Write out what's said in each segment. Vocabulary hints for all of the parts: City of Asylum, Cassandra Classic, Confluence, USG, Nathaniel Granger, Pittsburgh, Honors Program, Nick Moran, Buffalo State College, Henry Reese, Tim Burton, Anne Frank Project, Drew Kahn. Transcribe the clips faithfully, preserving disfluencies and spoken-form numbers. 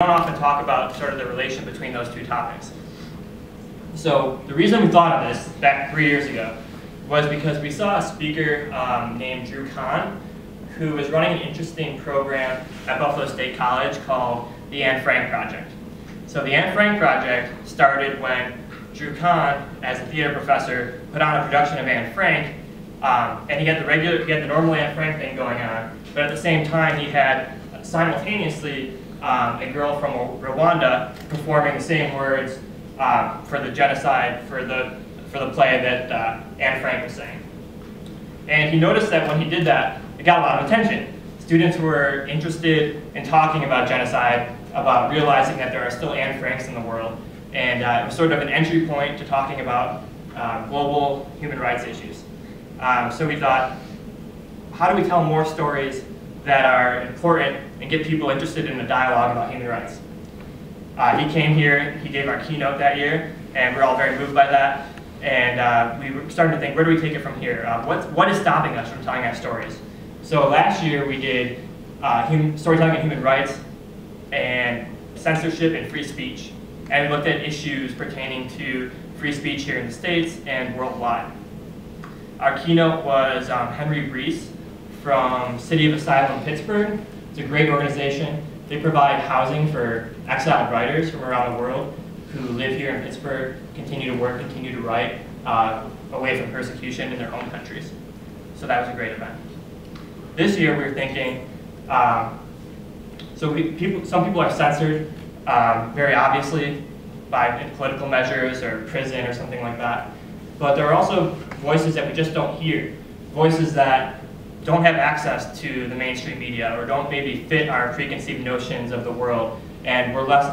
We don't often talk about sort of the relation between those two topics. So the reason we thought of this back three years ago was because we saw a speaker um, named Drew Kahn, who was running an interesting program at Buffalo State College called the Anne Frank Project. So the Anne Frank Project started when Drew Kahn, as a theater professor, put on a production of Anne Frank, um, and he had the regular, he had the normal Anne Frank thing going on, but at the same time he had simultaneously um, a girl from Rwanda performing the same words um, for the genocide for the for the play that uh, Anne Frank was saying. And he noticed that when he did that, it got a lot of attention. Students were interested in talking about genocide, about realizing that there are still Anne Franks in the world, and uh, it was sort of an entry point to talking about uh, global human rights issues. Um, so we thought, how do we tell more stories that are important and get people interested in a dialogue about human rights? Uh, he came here, he gave our keynote that year, and we're all very moved by that. And uh, we were starting to think, where do we take it from here? Uh, what's, what is stopping us from telling our stories? So last year we did uh, human, storytelling and human rights and censorship and free speech. And we looked at issues pertaining to free speech here in the States and worldwide. Our keynote was um, Henry Reese from City of Asylum, Pittsburgh. It's a great organization. They provide housing for exiled writers from around the world who live here in Pittsburgh, continue to work, continue to write, uh, away from persecution in their own countries. So that was a great event. This year we were thinking, um, so we, people, some people are censored um, very obviously by political measures or prison or something like that. But there are also voices that we just don't hear, voices that don't have access to the mainstream media or don't maybe fit our preconceived notions of the world, and we're less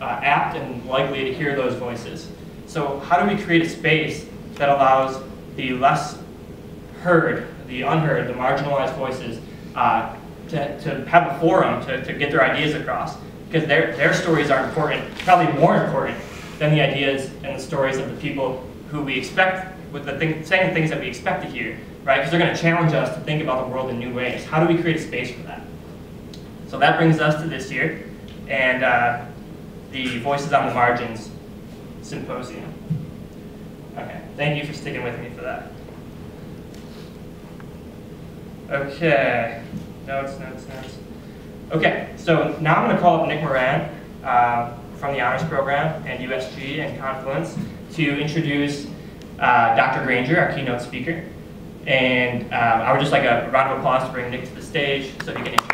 Uh, apt and likely to hear those voices. So how do we create a space that allows the less heard, the unheard, the marginalized voices uh, to, to have a forum to, to get their ideas across? Because their, their stories are important, probably more important than the ideas and the stories of the people who we expect, with the thing, saying things that we expect to hear, right? Because they're going to challenge us to think about the world in new ways. How do we create a space for that? So that brings us to this year, and uh, the Voices on the Margins Symposium. Okay, thank you for sticking with me for that. Okay, notes, notes, notes. Okay, so now I'm gonna call up Nick Moran uh, from the Honors Program and U S G and Confluence to introduce uh, Doctor Granger, our keynote speaker. And uh, I would just like a round of applause to bring Nick to the stage so he can introduce